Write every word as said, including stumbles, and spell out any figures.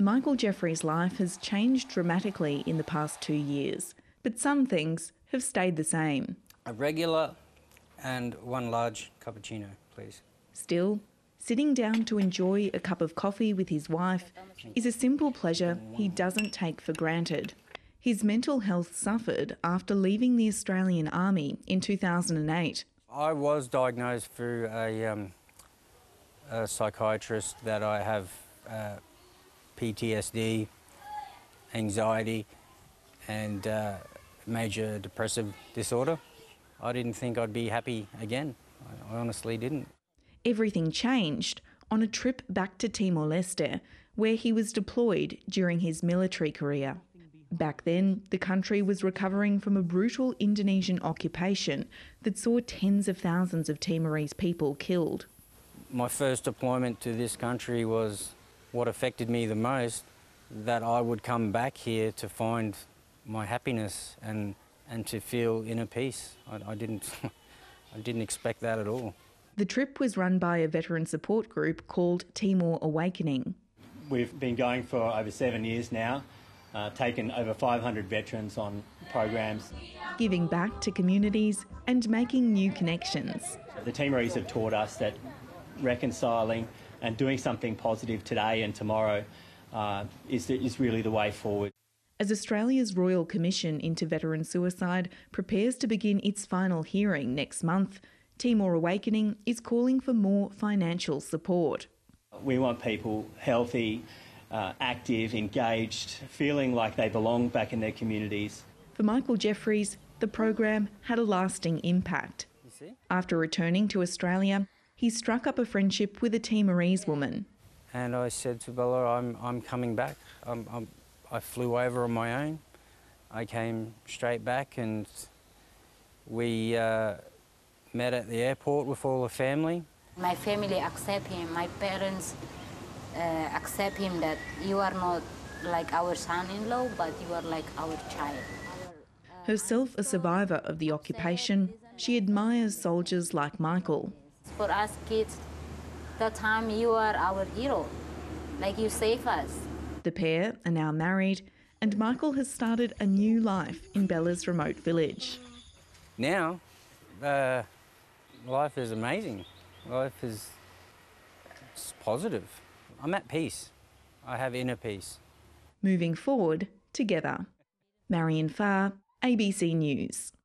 Michael Jeffries' life has changed dramatically in the past two years, but some things have stayed the same. A regular and one large cappuccino, please. Still, sitting down to enjoy a cup of coffee with his wife is a simple pleasure he doesn't take for granted. His mental health suffered after leaving the Australian Army in two thousand eight. I was diagnosed through a, um, a psychiatrist that I have uh, P T S D, anxiety and uh, major depressive disorder. I didn't think I'd be happy again. I honestly didn't. Everything changed on a trip back to Timor-Leste, where he was deployed during his military career. Back then, the country was recovering from a brutal Indonesian occupation that saw tens of thousands of Timorese people killed. My first deployment to this country was what affected me the most, that I would come back here to find my happiness and, and to feel inner peace. I, I didn't, I didn't expect that at all. The trip was run by a veteran support group called Timor Awakening. We've been going for over seven years now. Uh, taken over five hundred veterans on programs. Giving back to communities and making new connections. The Timorese have taught us that reconciling and doing something positive today and tomorrow uh, is, is really the way forward. As Australia's Royal Commission into Veteran Suicide prepares to begin its final hearing next month, Timor Awakening is calling for more financial support. We want people healthy, Uh, active, engaged, feeling like they belong back in their communities. For Michael Jeffries, the program had a lasting impact. After returning to Australia, he struck up a friendship with a Timorese woman. And I said to Bella, I'm, I'm coming back. I'm, I'm, I flew over on my own. I came straight back and we uh, met at the airport with all the family. My family accept him, my parents Uh, accept him, that you are not like our son-in-law, but you are like our child. Herself a survivor of the occupation, she admires soldiers like Michael. For us kids, that time you are our hero, like you save us. The pair are now married and Michael has started a new life in Bella's remote village. Now, uh, life is amazing. Life is positive. I'm at peace. I have inner peace. Moving forward together. Marian Faa, A B C News.